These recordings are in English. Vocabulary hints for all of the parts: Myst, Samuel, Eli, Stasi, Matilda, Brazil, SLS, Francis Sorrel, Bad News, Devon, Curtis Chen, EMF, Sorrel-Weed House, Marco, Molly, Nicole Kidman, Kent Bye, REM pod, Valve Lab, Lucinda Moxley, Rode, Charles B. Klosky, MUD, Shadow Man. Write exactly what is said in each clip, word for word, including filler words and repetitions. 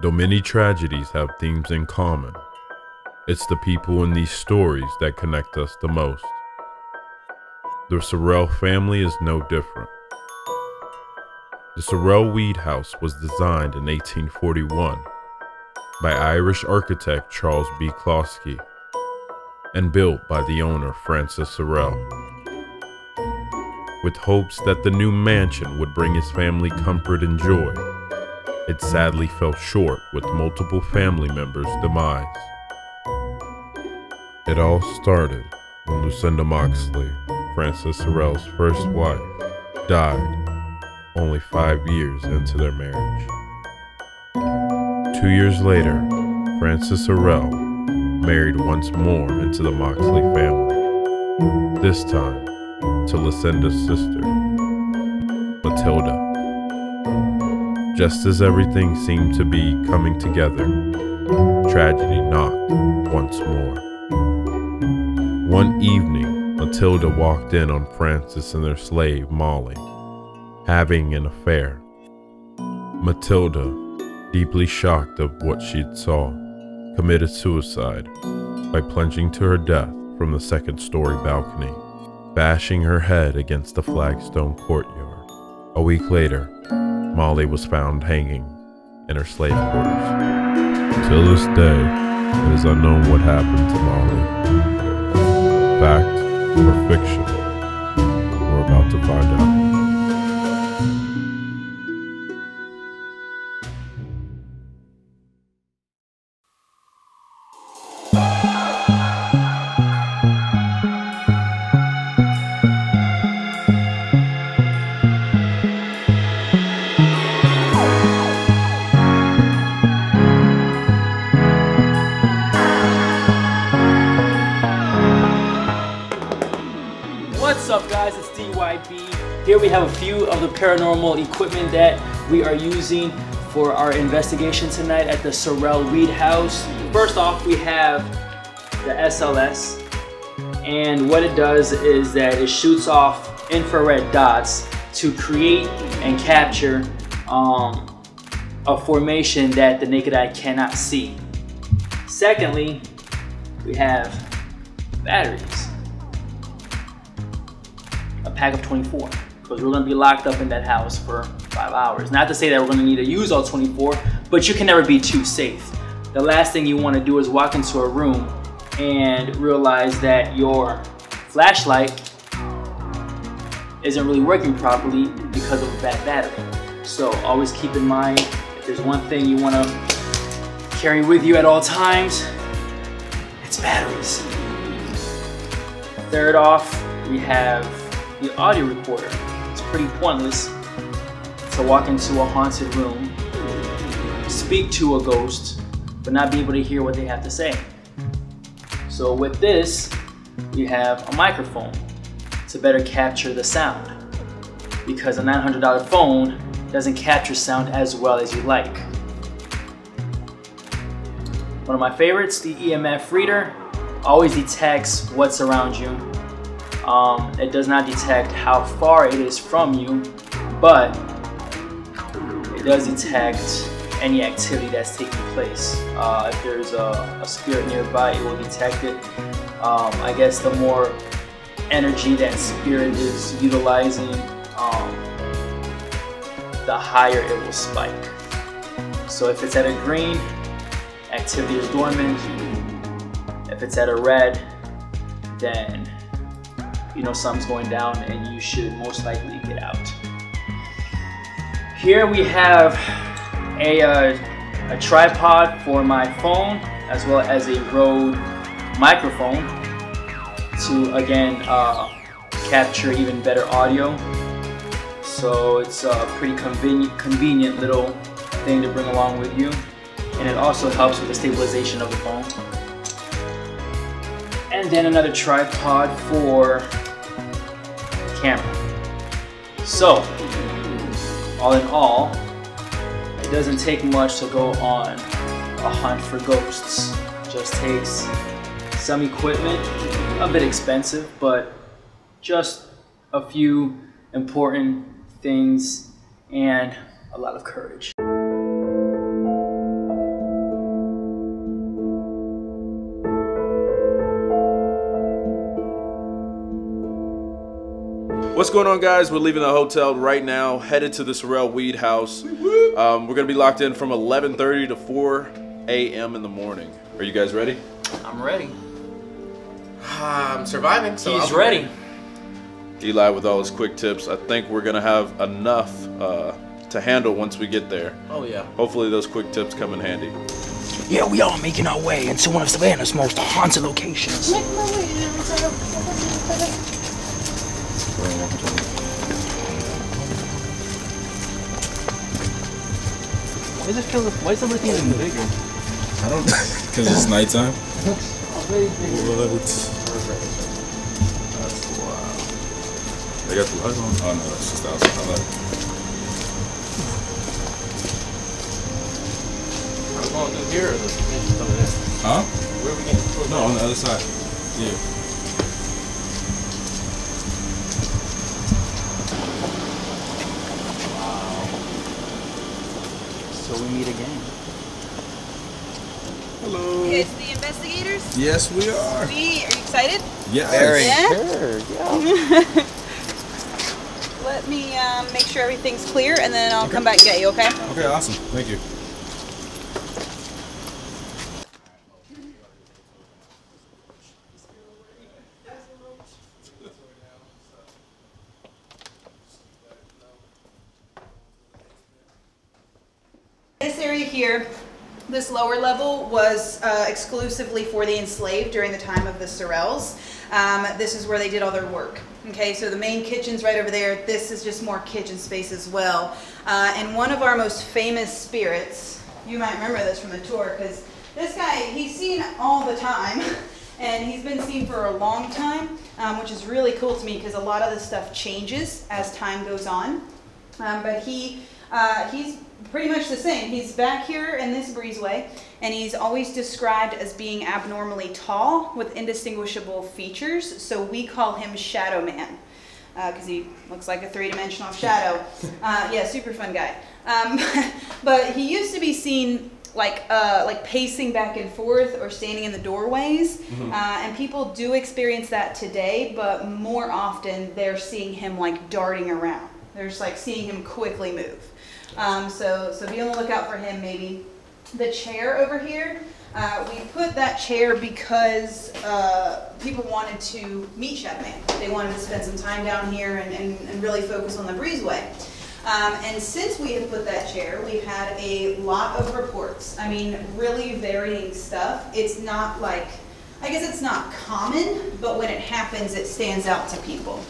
Though many tragedies have themes in common, it's the people in these stories that connect us the most. The Sorrel family is no different. The Sorrel-Weed House was designed in eighteen forty-one by Irish architect Charles B. Klosky and built by the owner Francis Sorrel, with hopes that the new mansion would bring his family comfort and joy. It sadly fell short with multiple family members' demise. It all started when Lucinda Moxley, Francis Sorrel's first wife, died only five years into their marriage. Two years later, Francis Sorrel married once more into the Moxley family, this time to Lucinda's sister, Matilda. Just as everything seemed to be coming together, tragedy knocked once more. One evening, Matilda walked in on Francis and their slave, Molly, having an affair. Matilda, deeply shocked at what she saw, committed suicide by plunging to her death from the second-story balcony, bashing her head against the flagstone courtyard. A week later, Molly was found hanging in her slave quarters. Till this day, it is unknown what happened to Molly. Fact or fiction, we're about to find out. Here we have a few of the paranormal equipment that we are using for our investigation tonight at the Sorrel-Weed House. First off, we have the S L S, and what it does is that it shoots off infrared dots to create and capture um, a formation that the naked eye cannot see. Secondly, we have batteries, a pack of twenty-four. Because we're going to be locked up in that house for five hours. Not to say that we're going to need to use all twenty-four, but you can never be too safe. The last thing you want to do is walk into a room and realize that your flashlight isn't really working properly because of a bad battery. So always keep in mind, if there's one thing you want to carry with you at all times, it's batteries. Third off, we have the audio recorder. Pretty pointless to walk into a haunted room, speak to a ghost, but not be able to hear what they have to say. So with this, you have a microphone to better capture the sound, because a nine hundred dollar phone doesn't capture sound as well as you like. One of my favorites, the E M F reader, always detects what's around you. Um, it does not detect how far it is from you, but it does detect any activity that's taking place. Uh, if there's a, a spirit nearby, it will detect it. Um, I guess the more energy that spirit is utilizing, um, the higher it will spike. So if it's at a green, activity is dormant. If it's at a red, then you know something's going down and you should most likely get out. Here we have a, uh, a tripod for my phone, as well as a Rode microphone to again uh, capture even better audio. So it's a pretty convenient, convenient little thing to bring along with you, and it also helps with the stabilization of the phone. And then another tripod for camera. So, all in all, it doesn't take much to go on a hunt for ghosts. It just takes some equipment, a bit expensive, but just a few important things and a lot of courage. What's going on, guys? We're leaving the hotel right now, headed to the Sorrel-Weed House. Um, we're gonna be locked in from eleven thirty to four A M in the morning. Are you guys ready? I'm ready. I'm surviving. So he's ready. Eli, with all his quick tips, I think we're gonna have enough uh, to handle once we get there. Oh yeah. Hopefully those quick tips come in handy. Yeah, we are making our way into one of Savannah's most haunted locations. Make my way into Why does it feel? Why is everything even bigger? I don't. Because it's nighttime. It looks way bigger. What? That's wild. They got the light on. Oh no, that's just outside. On the here or the over there? Huh? Where are we getting pulled? No, on the other side. Yeah. Wow. So we meet again. Hello. You guys the investigators? Yes, we are. Sweet. Are you excited? Yeah. Very. Yeah? Sure, yeah. Let me um, make sure everything's clear and then I'll okay. come back and get you, okay? Okay, awesome. Thank you. Here, this lower level was uh, exclusively for the enslaved during the time of the Sorrels. Um, this is where they did all their work. Okay, so the main kitchen's right over there. This is just more kitchen space as well. Uh, and one of our most famous spirits, you might remember this from the tour, because this guy, he's seen all the time, and he's been seen for a long time, um, which is really cool to me because a lot of this stuff changes as time goes on. Um, but he, uh, he's pretty much the same. He's back here in this breezeway, and he's always described as being abnormally tall with indistinguishable features, so we call him Shadow Man because uh, he looks like a three-dimensional shadow. Uh, yeah, super fun guy. Um, but he used to be seen like uh, like pacing back and forth or standing in the doorways, mm-hmm. uh, and people do experience that today, but more often they're seeing him like darting around. They're just like seeing him quickly move. Um, so, so be on the lookout for him, maybe. The chair over here, uh, we put that chair because uh, people wanted to meet Shadow Man. They wanted to spend some time down here and, and, and really focus on the breezeway. Um, and since we have put that chair, we've had a lot of reports. I mean, really varying stuff. It's not like, I guess it's not common, but when it happens, it stands out to people.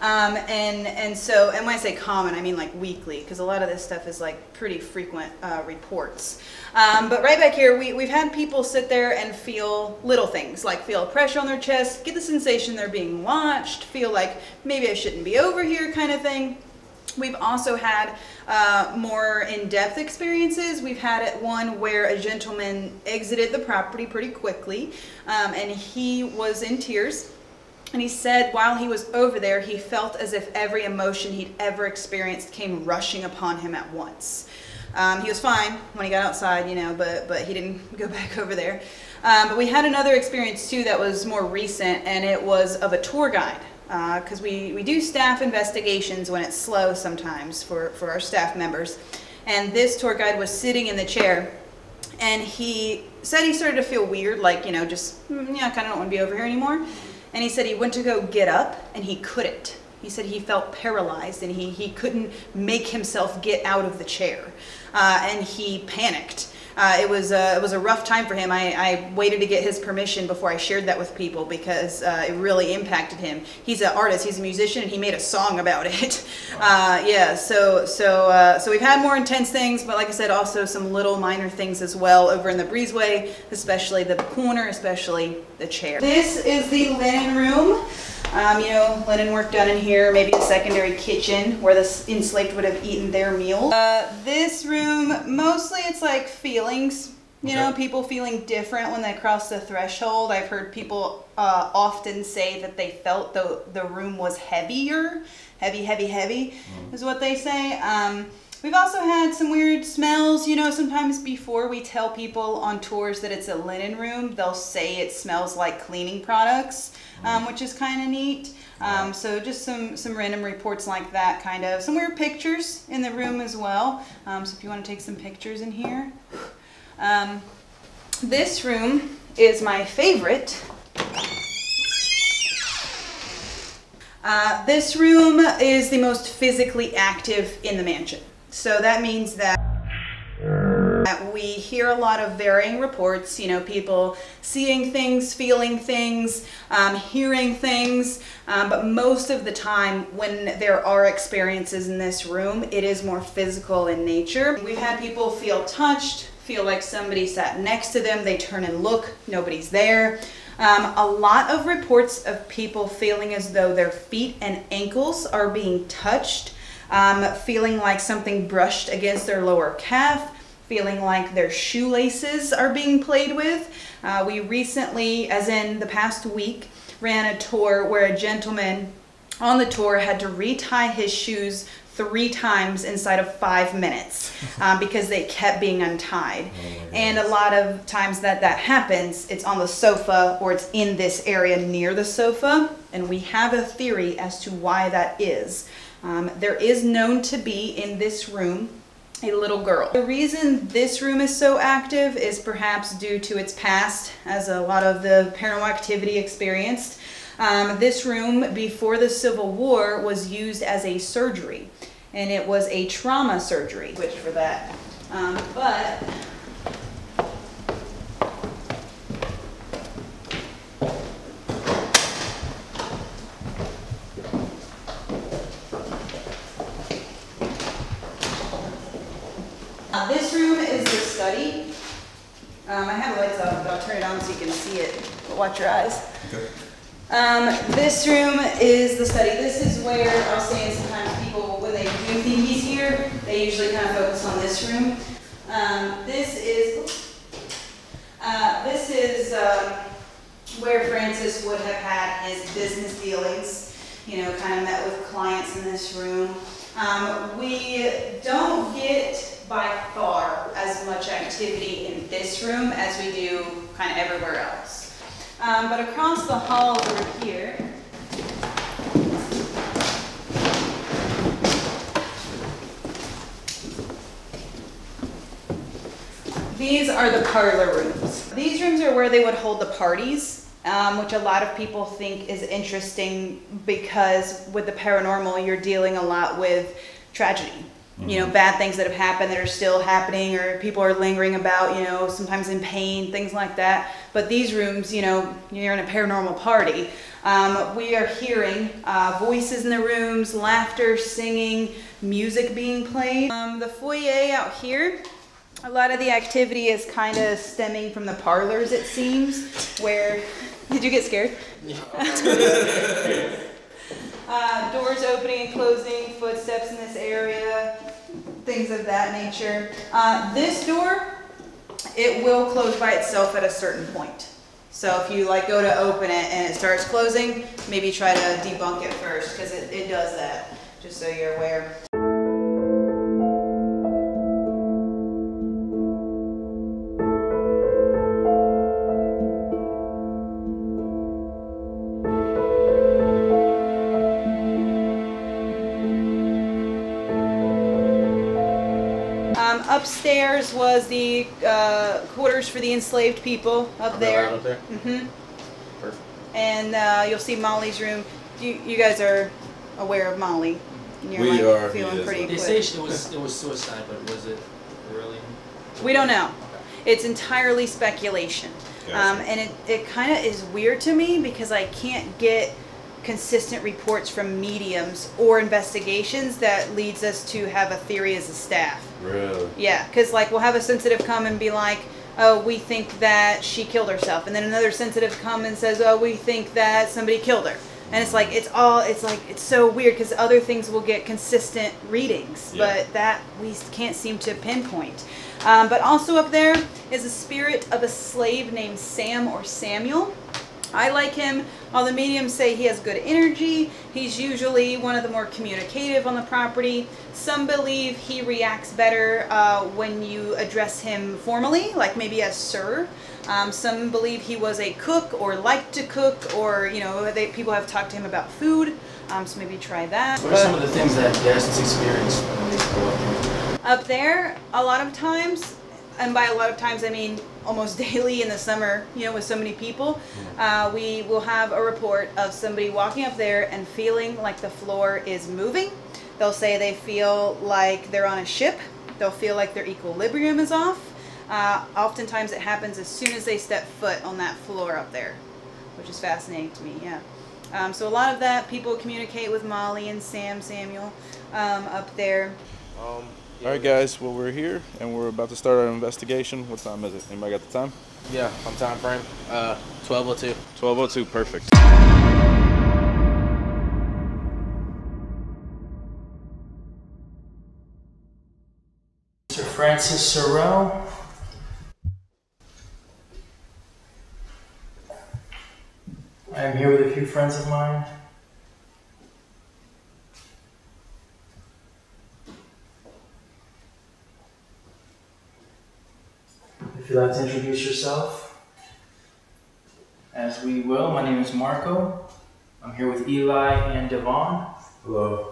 Um, and, and so, and when I say common, I mean like weekly, because a lot of this stuff is like pretty frequent uh, reports. Um, but right back here, we, we've had people sit there and feel little things, like feel pressure on their chest, get the sensation they're being watched, feel like maybe I shouldn't be over here kind of thing. We've also had uh, more in-depth experiences. We've had it one where a gentleman exited the property pretty quickly, um, and he was in tears. And he said while he was over there, he felt as if every emotion he'd ever experienced came rushing upon him at once. Um, he was fine when he got outside, you know, but, but he didn't go back over there. Um, but we had another experience too that was more recent, and it was of a tour guide. Because uh, we, we do staff investigations when it's slow sometimes for, for our staff members. And this tour guide was sitting in the chair, and he said he started to feel weird, like, you know, just, yeah, I kind of don't want to be over here anymore. And he said he went to go get up, and he couldn't. He said he felt paralyzed, and he, he couldn't make himself get out of the chair. Uh, and he panicked. Uh, it was a, it was a rough time for him. I, I waited to get his permission before I shared that with people because uh, it really impacted him. He's an artist, he's a musician, and he made a song about it. Uh, yeah, so, so, uh, so we've had more intense things, but like I said, also some little minor things as well over in the breezeway, especially the corner, especially the chair. This is the linen room. Um, you know, linen work done in here, maybe a secondary kitchen where the enslaved would have eaten their meal. Uh, this room, mostly it's like feelings, you okay. know, people feeling different when they cross the threshold. I've heard people uh, often say that they felt the, the room was heavier, heavy, heavy, heavy mm. is what they say. Um, We've also had some weird smells. You know, sometimes before we tell people on tours that it's a linen room, they'll say it smells like cleaning products, um, which is kind of neat. Um, so just some, some random reports like that, kind of. Some weird pictures in the room as well. Um, so if you want to take some pictures in here. Um, this room is my favorite. Uh, this room is the most physically active in the mansion. So that means that we hear a lot of varying reports, you know, people seeing things, feeling things, um, hearing things, um, but most of the time when there are experiences in this room, it is more physical in nature. We've had people feel touched, feel like somebody sat next to them, they turn and look, nobody's there. Um, a lot of reports of people feeling as though their feet and ankles are being touched, um, feeling like something brushed against their lower calf, feeling like their shoelaces are being played with. Uh, we recently, as in the past week, ran a tour where a gentleman on the tour had to retie his shoes three times inside of five minutes um, because they kept being untied. Oh, and a lot of times that that happens, it's on the sofa or it's in this area near the sofa, and we have a theory as to why that is. Um, there is known to be in this room a little girl. The reason this room is so active is perhaps due to its past, as a lot of the paranormal activity experienced. Um, this room, before the Civil War, was used as a surgery, and it was a trauma surgery, which for that, um, but uh, this room is the study. Um, I have lights off, but I'll turn it on so you can see it, but watch your eyes. Okay. Um, this room is the study. This is where I was saying sometimes people, when they do think he's here, they usually kind of focus on this room. Um, this is, uh, this is um, where Francis would have had his business dealings, you know, kind of met with clients in this room. Um, we don't get by far as much activity in this room as we do kind of everywhere else. Um, but across the hall over here, these are the parlor rooms. These rooms are where they would hold the parties, um, which a lot of people think is interesting because with the paranormal, you're dealing a lot with tragedy. You know, bad things that have happened that are still happening, or people are lingering about, you know, sometimes in pain, things like that. But these rooms, you know, you're in a paranormal party. Um, we are hearing uh, voices in the rooms, laughter, singing, music being played. Um, the foyer out here, a lot of the activity is kind of stemming from the parlors, it seems, where... Did you get scared? Yeah. Uh, doors opening and closing, footsteps in this area, things of that nature. Uh, this door, it will close by itself at a certain point. So if you like go to open it and it starts closing, maybe try to debunk it first, because it, it does that, just so you're aware. Upstairs was the uh, quarters for the enslaved people up there. Up there? Mm-hmm. Perfect. And uh, you'll see Molly's room. You, you guys are aware of Molly. And you're, we like, are. Feeling pretty they quick. Say it was, it was suicide, but was it really? We don't know. Okay. It's entirely speculation. Um, and it, it kind of is weird to me because I can't get consistent reports from mediums or investigations that leads us to have a theory as a staff. Really? Yeah, because like we'll have a sensitive come and be like, oh, we think that she killed herself, and then another sensitive come and says, oh, we think that somebody killed her, and it's like it's all it's like it's so weird because other things will get consistent readings, yeah. But that we can't seem to pinpoint. Um, but also up there is a spirit of a slave named Sam or Samuel. I like him. All the mediums say he has good energy. He's usually one of the more communicative on the property. Some believe he reacts better uh, when you address him formally, like maybe as sir. Um, some believe he was a cook or liked to cook, or, you know, they, people have talked to him about food. Um, so maybe try that. What are some of the things that guests experience when they go up there? Up there, a lot of times, and by a lot of times I mean almost daily in the summer, you know, with so many people, uh, we will have a report of somebody walking up there and feeling like the floor is moving. They'll say they feel like they're on a ship. They'll feel like their equilibrium is off. Uh, oftentimes it happens as soon as they step foot on that floor up there, which is fascinating to me, yeah. Um, so a lot of that, people communicate with Molly and Sam, Samuel, um, up there. Um. Alright guys, well, we're here and we're about to start our investigation. What time is it? Anybody got the time? Yeah, on time frame. Uh, twelve oh two. twelve oh two, perfect. Mister Francis Sorrel. I am here with a few friends of mine. If you'd like to introduce yourself, as we will. My name is Marco. I'm here with Eli and Devon. Hello.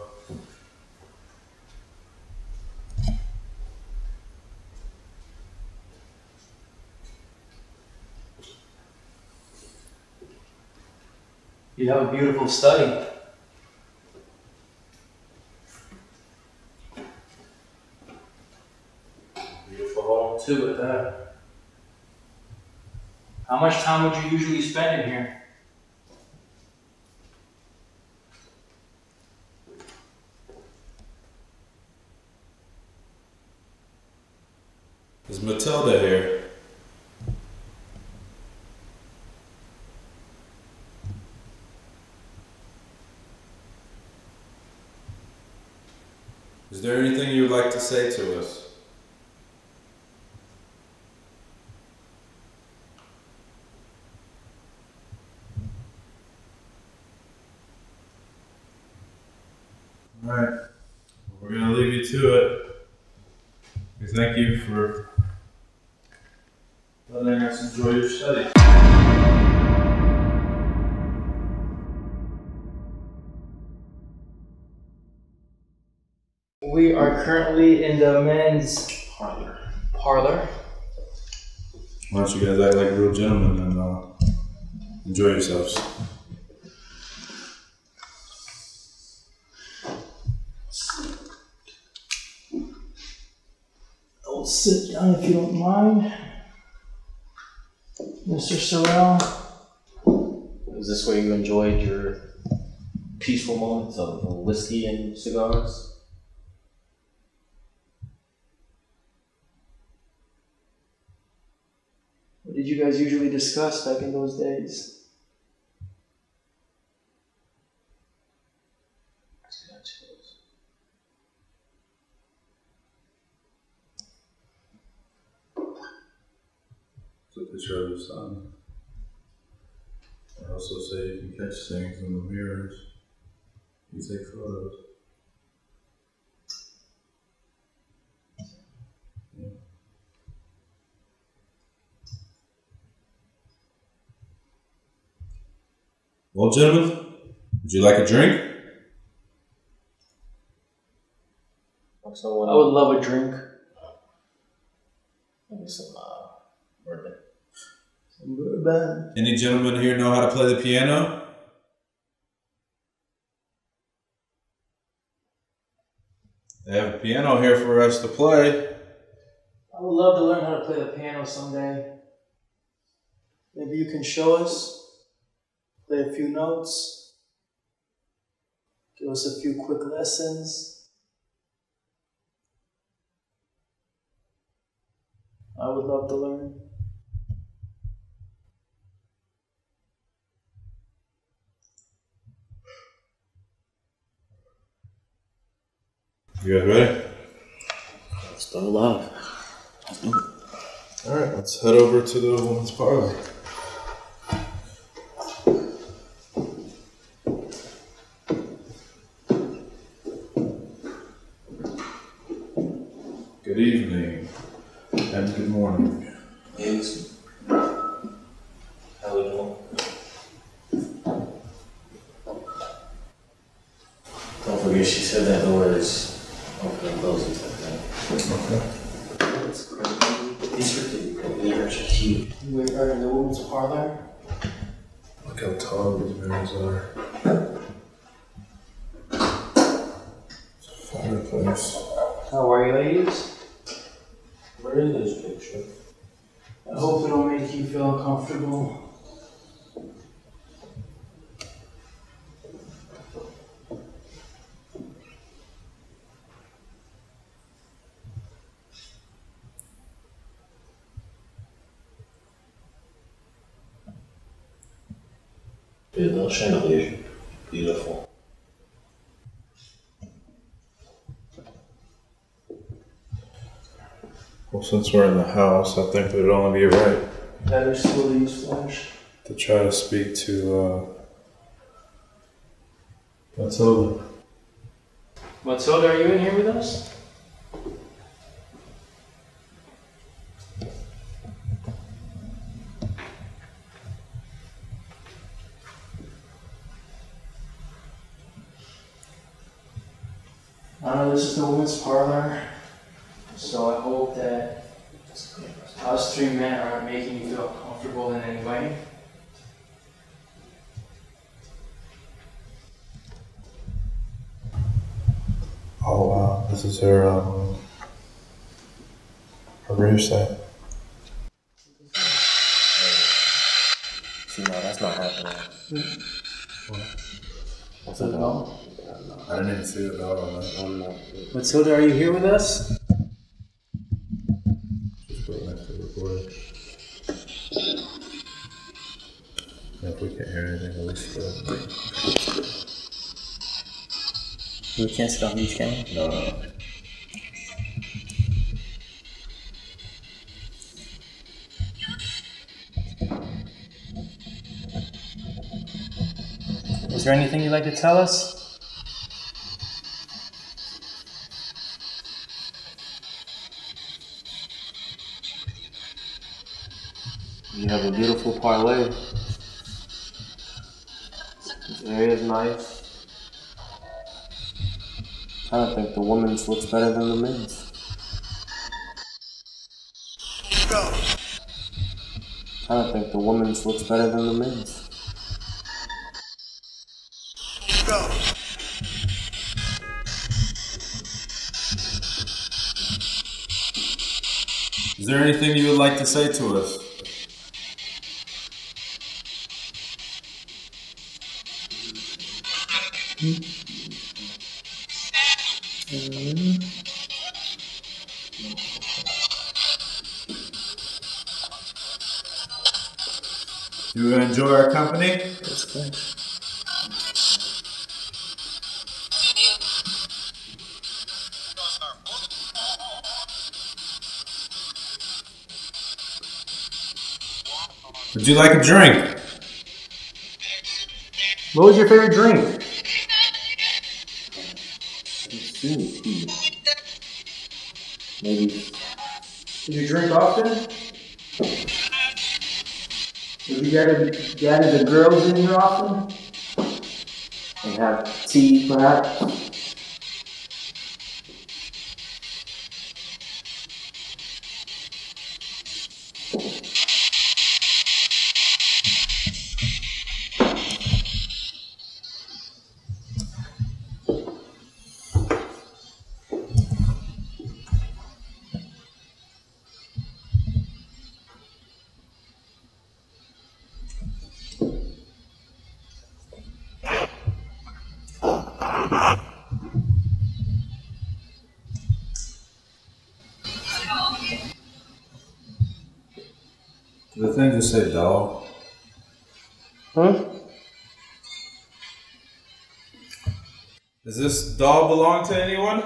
You have a beautiful study. Beautiful home too at that. How much time would you usually spend in here? Is Matilda here? Is there anything you would like to say to us? Alright, we're going to leave you to it. We thank you for letting us enjoy your study. We are currently in the men's parlor. Parlor. Why don't you guys act like real gentlemen and uh, enjoy yourselves. Sit down if you don't mind. Mister Sorrel. Is this where you enjoyed your peaceful moments of whiskey and cigars? What did you guys usually discuss back in those days? Show the sun. I also say you can catch things in the mirrors. You take photos. Yeah. Well, gentlemen, would you like a drink? So I would love a drink. Maybe some uh, bourbon. Any gentlemen here know how to play the piano? They have a piano here for us to play. I would love to learn how to play the piano someday. Maybe you can show us, play a few notes, give us a few quick lessons. I would love to learn. You guys ready? Let's start live. Let's do it. Alright, let's head over to the woman's parlor. Yes. I would know. Don't forget, she said that the word is open and close and stuff like that. Okay. We are in the woman's parlor. Look how tall these rooms are. It's a fireplace. How are you, ladies? Where is this picture? I hope it don't make you feel uncomfortable. Little chandelier, beautiful. Well, since we're in the house, I think it would only be right. Better still to use flash. To try to speak to uh, Matilda. Matilda, are you in here with us? Uh, this is the women's parlor, so I hope that us three men aren't making you feel comfortable in any way. Oh wow, this is her, um, her roof set. See, no, that's not happening. Mm-hmm. What? What's that about? I didn't see it at all. Matilda, are you here with us? Just go back to record. If we can't hear anything, at least go. We can't sit on these, can we? No, no, no. Is there anything you'd like to tell us? You have a beautiful parlay. This area is nice. I don't think the woman's looks better than the men's. I don't think the woman's looks better than the men's. Is there anything you would like to say to us? Mm-hmm. Mm-hmm. Do you enjoy our company? That's good. Would you like a drink? What was your favorite drink? Maybe. Did you drink often? Have you gathered, gathered the girls in here often? And have tea, perhaps? The thing just said dog. Huh? Does this doll belong to anyone?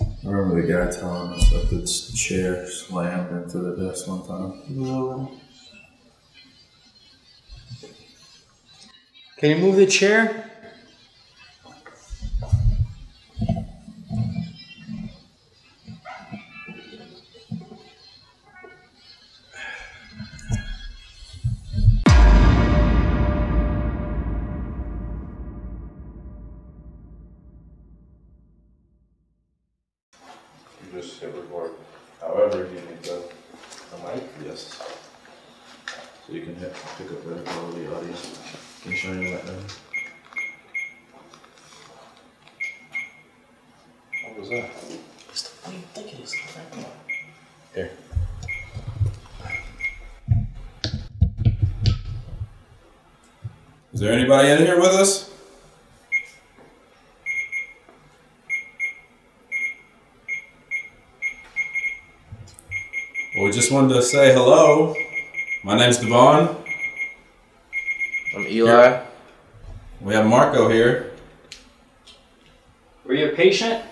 I remember the guy telling us that the chair slammed into the desk one time. No. Can you move the chair? Is there anybody in here with us? Well, we just wanted to say hello. My name's Devon. I'm Eli. Here. We have Marco here. Were you a patient?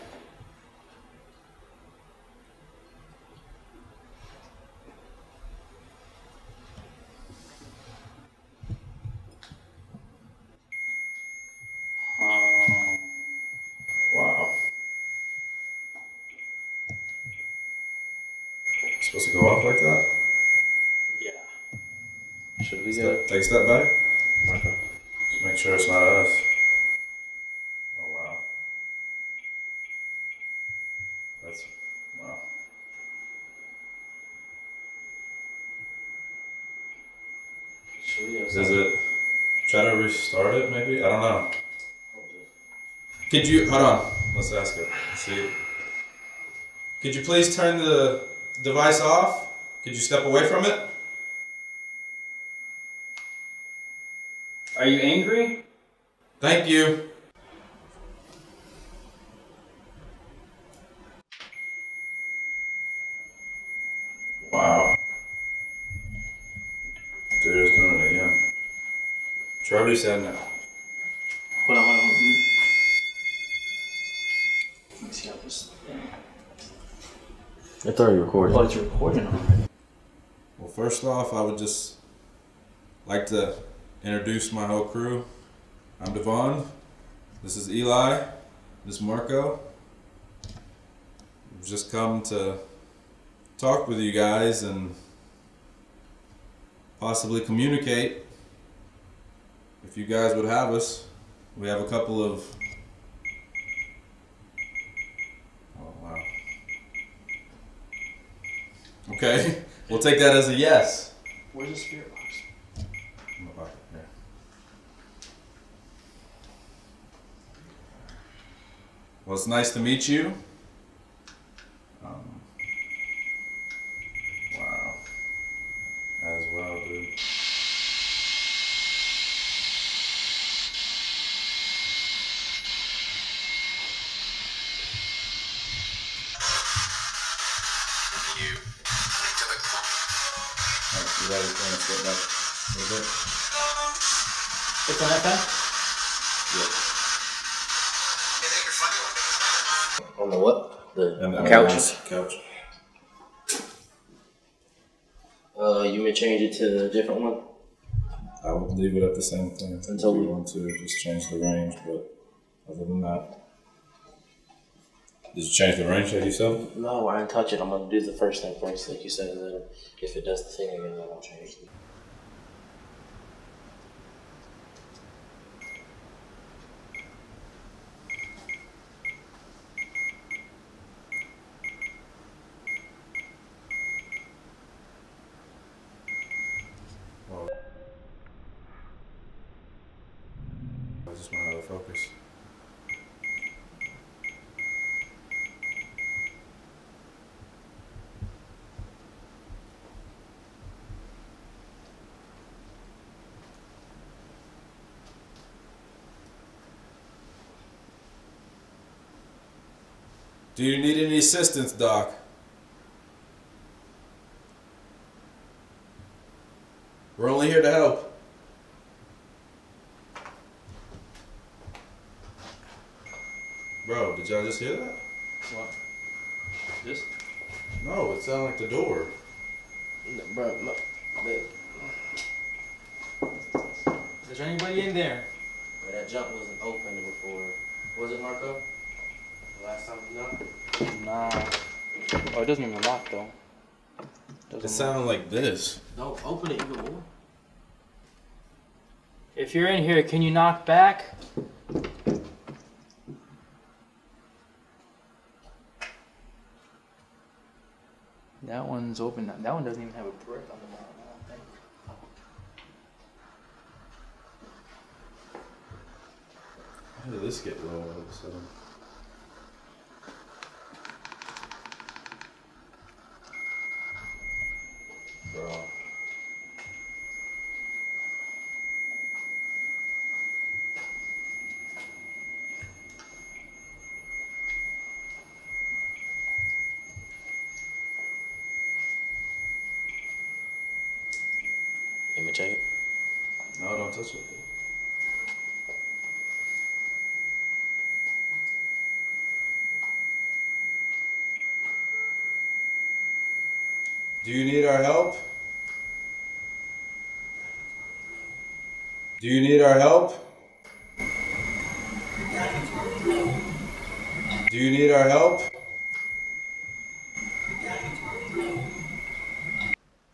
Take a step back. Okay. Just make sure it's not us. Oh wow. That's wow. Is it? Try to restart it, maybe. I don't know. Could you hold on? Let's ask it. Let's see. Could you please turn the device off? Could you step away from it? Are you angry? Thank you. Wow. Dude, it's doing it again. Charlie said no. Hold on, hold on. Let me, let me see how this thing. It's already recording. Oh, it's recording already. Well, first off, I would just like to introduce my whole crew. I'm Devon. This is Eli. This is Marco. We've just come to talk with you guys and possibly communicate if you guys would have us. We have a couple of... Oh, wow. Okay, we'll take that as a yes. Where's the spirit box? In my pocket. Well, it's nice to meet you. Um, wow. As well, dude. Thank you. Alright, you ready for me to get back a little bit? It's on that time? Yeah. On the what? The, and the couch. Couch. Uh, you may change it to a different one. I would leave it at the same thing. I think we want to just change the range, but other than that, did you change the range that you said? No, I didn't touch it. I'm gonna do the first thing first, like you said, and then if it does the thing again, then I'll change it. Do you need any assistance, Doc? We're only here to help. Bro, did y'all just hear that? What? This? No, it sounded like the door. No, bro, no. Is there anybody in there? But that jump wasn't open before. Was it, Marco? The last time you knocked? Nah. Oh, it doesn't even lock, though. Doesn't it sounded like this. No, open it even more. If you're in here, can you knock back? That one's open now. That one doesn't even have a brick on the bottom, I don't think. How did this get low all of a sudden? Bro. Let me check it. No, don't touch it. Do you need our help? Do you need our help? Do you need our help?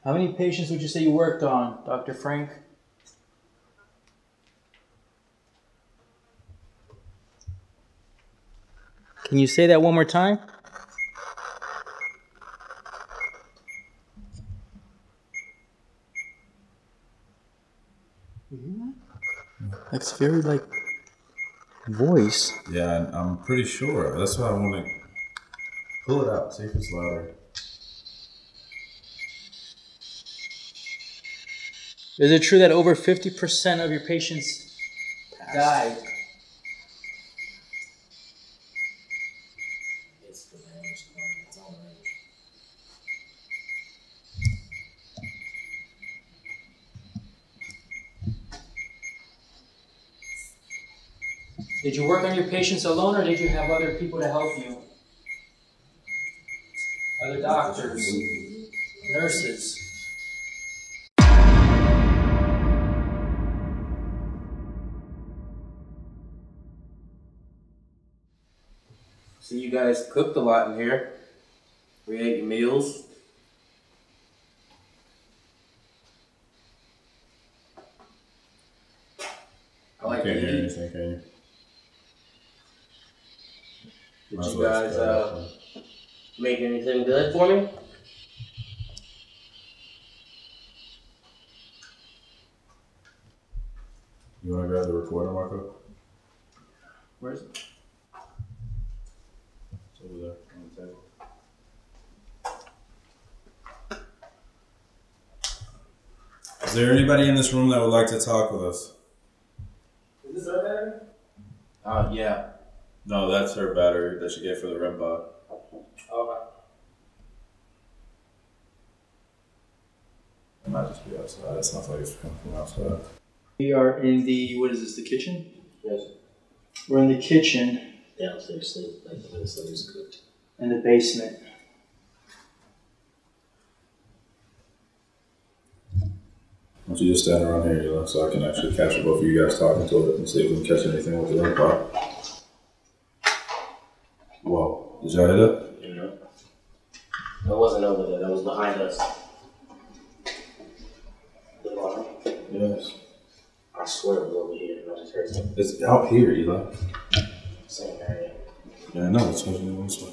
How many patients would you say you worked on, Doctor Frank? Can you say that one more time? You hear that? That's very like voice. Yeah, I'm pretty sure. That's why I want to pull it out, see if it's louder. Is it true that over fifty percent of your patients died? It's the range. It's all range. Did you work on your patients alone, or did you have other people to help you? Other doctors, nurses. So you guys cooked a lot in here. We ate your meals. I like okay, to eat. Okay. Did Might you guys uh, make anything good for me? You want to grab the recorder, Marco? Where is it? Over there on the table. Is there anybody in this room that would like to talk with us? Is this our battery? Uh, yeah. No, that's her battery that she gave for the R E M pod. Okay. It might just be outside. It sounds like it's coming from outside. We are in the, what is this, the kitchen? Yes. We're in the kitchen. Downstairs sleep, like the legislature's cooked. In the basement. Why don't you just stand around here, Eli, so I can actually capture both of you guys talking to it and see if we can catch anything with the R E M pod. Whoa, did y'all hit it? Yeah. No. That wasn't over there, that was behind us. The bottom? Yes. I swear it was over here, I just heard something. It's out here, Eli. Same area. Yeah, I know. It's supposed to be this one.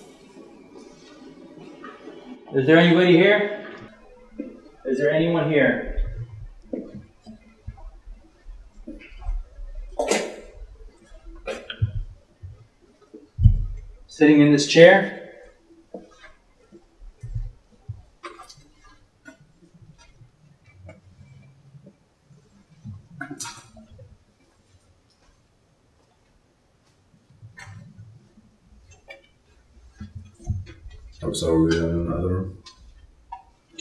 Is there anybody here? Is there anyone here? Sitting in this chair? So we're in another room.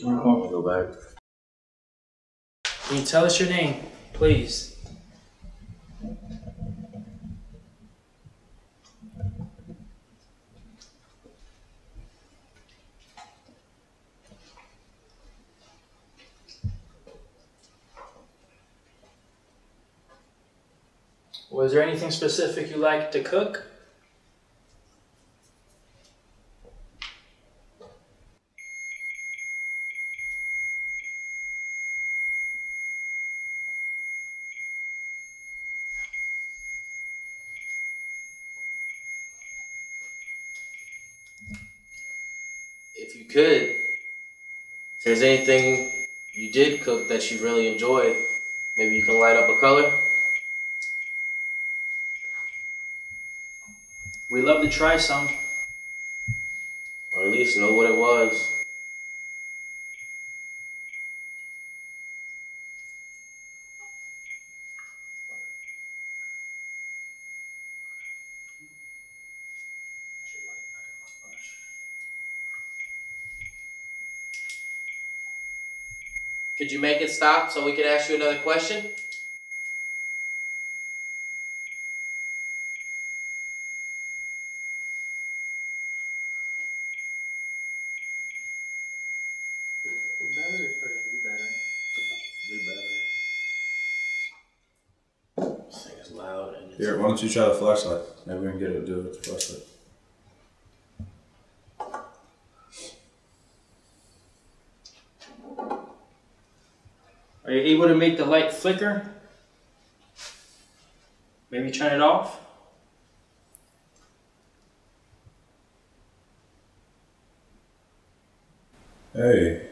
We're going to go back. Can you tell us your name, please? Was there anything specific you like to cook? If you could, if there's anything you did cook that you really enjoyed, maybe you can light up a color. We love to try some. Or at least know what it was. Could you make it stop so we could ask you another question? Here, why don't you try the flashlight? Maybe we can get it to do it with the flashlight. Are you able to make the light flicker? Maybe turn it off? Hey.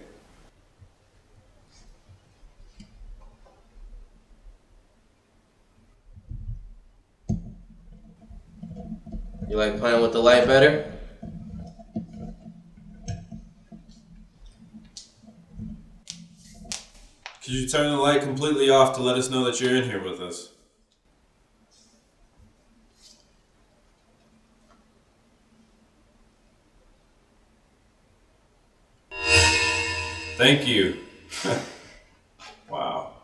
You like playing with the light better? Could you turn the light completely off to let us know that you're in here with us? Thank you. Wow.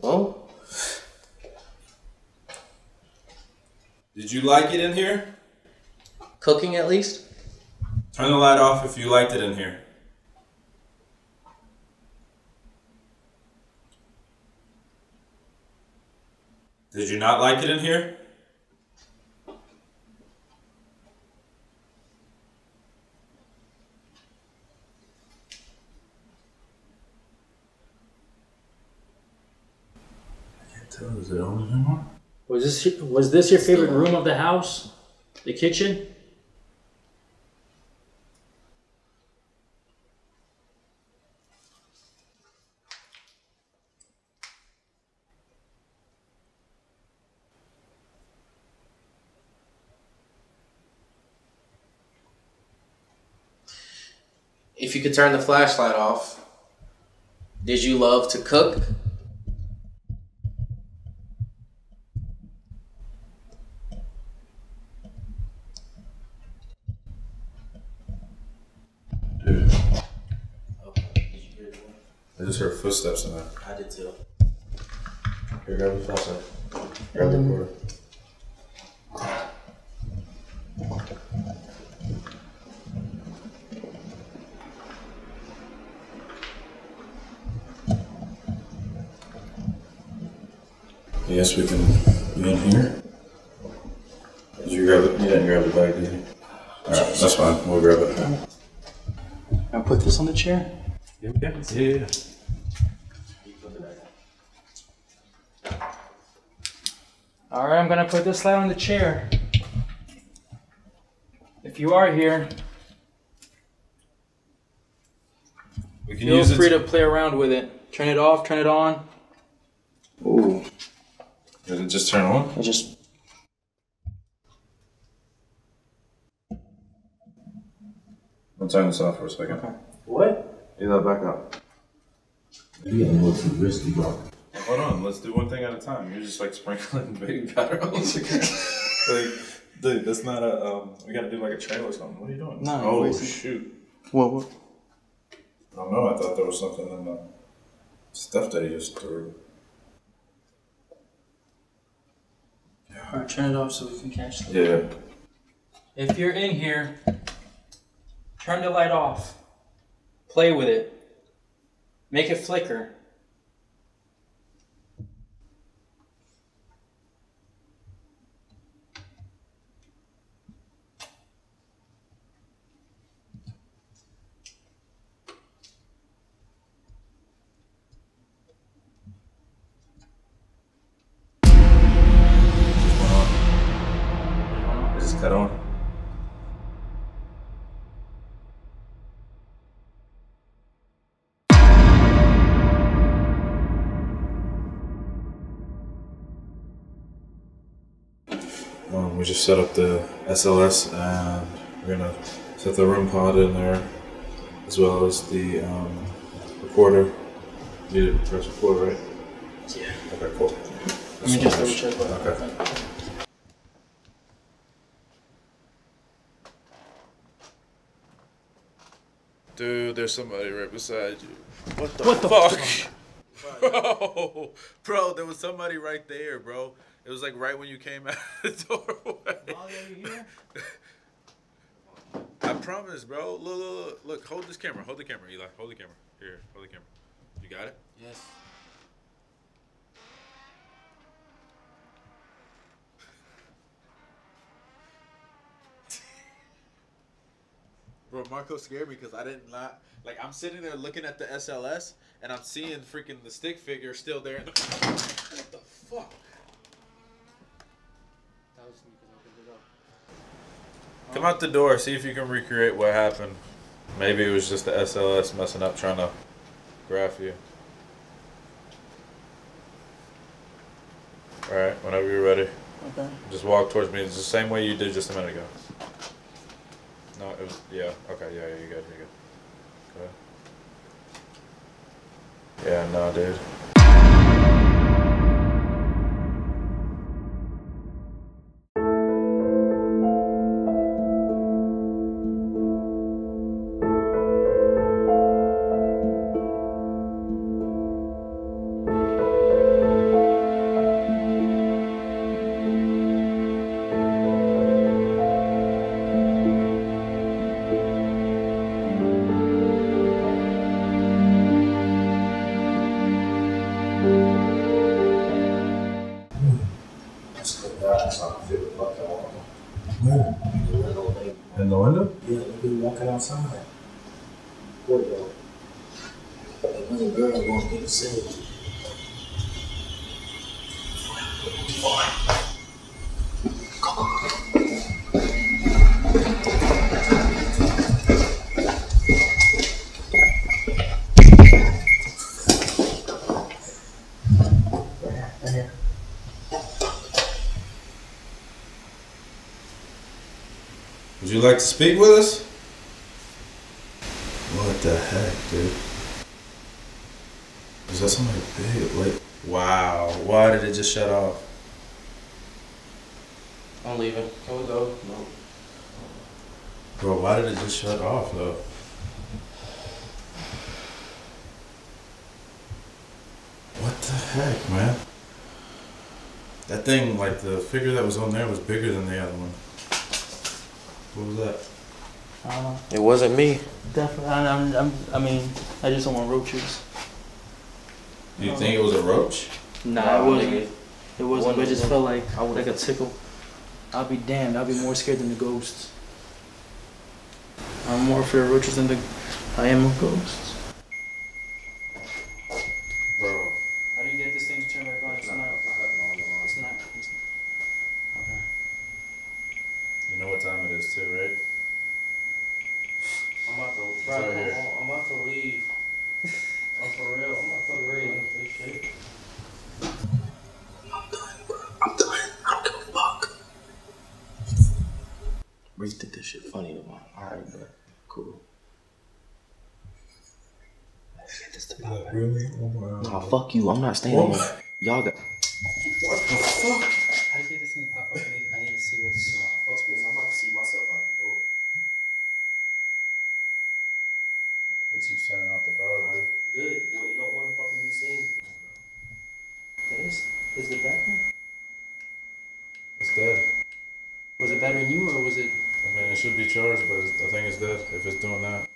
Well? Did you like it in here? Cooking, at least? Turn the light off if you liked it in here. Did you not like it in here? I can't tell, is it on anymore? Was this, was this your favorite room of the house? The kitchen? If you could turn the flashlight off, did you love to cook? Dude. Okay. Did you hear it? I just heard footsteps in there. I did too. Here, grab the flashlight. Grab the recorder. Yes, we can be in here. Did you grab it? You didn't grab the bag, did you? Alright, that's fine. We'll grab it. I'll put this on the chair. You okay? Yeah. Alright, I'm gonna put this light on the chair. If you are here, we can feel use free it. to play around with it. Turn it off, turn it on. Ooh. Did it just turn on? It just... I'll turn this off for a second. Okay. What? Do that back up. You gotta go too risky, bro. Hold on, let's do one thing at a time. You're just like sprinkling baby powder on the ground. Like, dude, that's not a, um, we gotta do like a trail or something. What are you doing? No. Oh, wait, shoot. What, what? I don't know, I thought there was something in the stuff that he just threw. Alright, turn it off so we can catch the light. Yeah. If you're in here, turn the light off. Play with it. Make it flicker. at all. Um, we just set up the S L S and we're going to set the REM pod in there as well as the um, recorder. You didn't press record, right? Yeah. Okay, cool. That's Let me just double check. Okay. Dude, there's somebody right beside you. What the, what the fuck? fuck? Bro, bro, there was somebody right there, bro. It was like right when you came out of the doorway. Molly, are you here? I promise, bro. Look, look, look, look. Hold this camera. Hold the camera, Eli. Hold the camera. Here, hold the camera. You got it? Yes. Bro, Marco scared me because I didn't not, like, I'm sitting there looking at the S L S and I'm seeing freaking the stick figure still there. What the fuck? Come out the door, see if you can recreate what happened. Maybe it was just the S L S messing up trying to graph you. Alright, whenever you're ready. Okay. Just walk towards me. It's the same way you did just a minute ago. No, it was, yeah, okay, yeah, yeah, you're good, you're good. Go ahead. Yeah, no, dude. Outside. Poor girl. That little girl won't be the same. Would you like to speak with us? The heck, dude? Is that something big? Like, wow. Why did it just shut off? I'm leaving. Can we go? No. Bro, why did it just shut off, though? What the heck, man? That thing, like, the figure that was on there was bigger than the other one. What was that? Uh, it wasn't me. Definitely. I'm, I'm, I mean, I just don't want roaches. You um, think it was a roach? Nah, nah it wasn't. It, it wasn't. It just felt like I would like a tickle. I'll be damned. I'll be more scared than the ghosts. I'm more afraid of roaches than the I am of ghosts. Bro, how do you get this thing to turn back on? It's not. Not it's not. It's not. Okay. You know what time it is too, right? I'm about to right right here. I'm about to leave. I'm for real. I'm about to leave. I'm done. I'm done. I don't give a fuck. Bro, you think this shit funny tomorrow? Alright, bro. Cool. Let's get this to pop out. Really? Oh, nah, fuck you. I'm not staying here. Y'all got. What the fuck? How do you get this thing to pop up? I need, I need to see what's uh, what's going on. I'm about to see myself out the door. It keeps turning off the power, dude. Good, boy, you don't want to fucking be seen. That is, is it that one? It's dead. Was it better than you, or was it? I mean, it should be charged, but I think it's dead if it's doing that.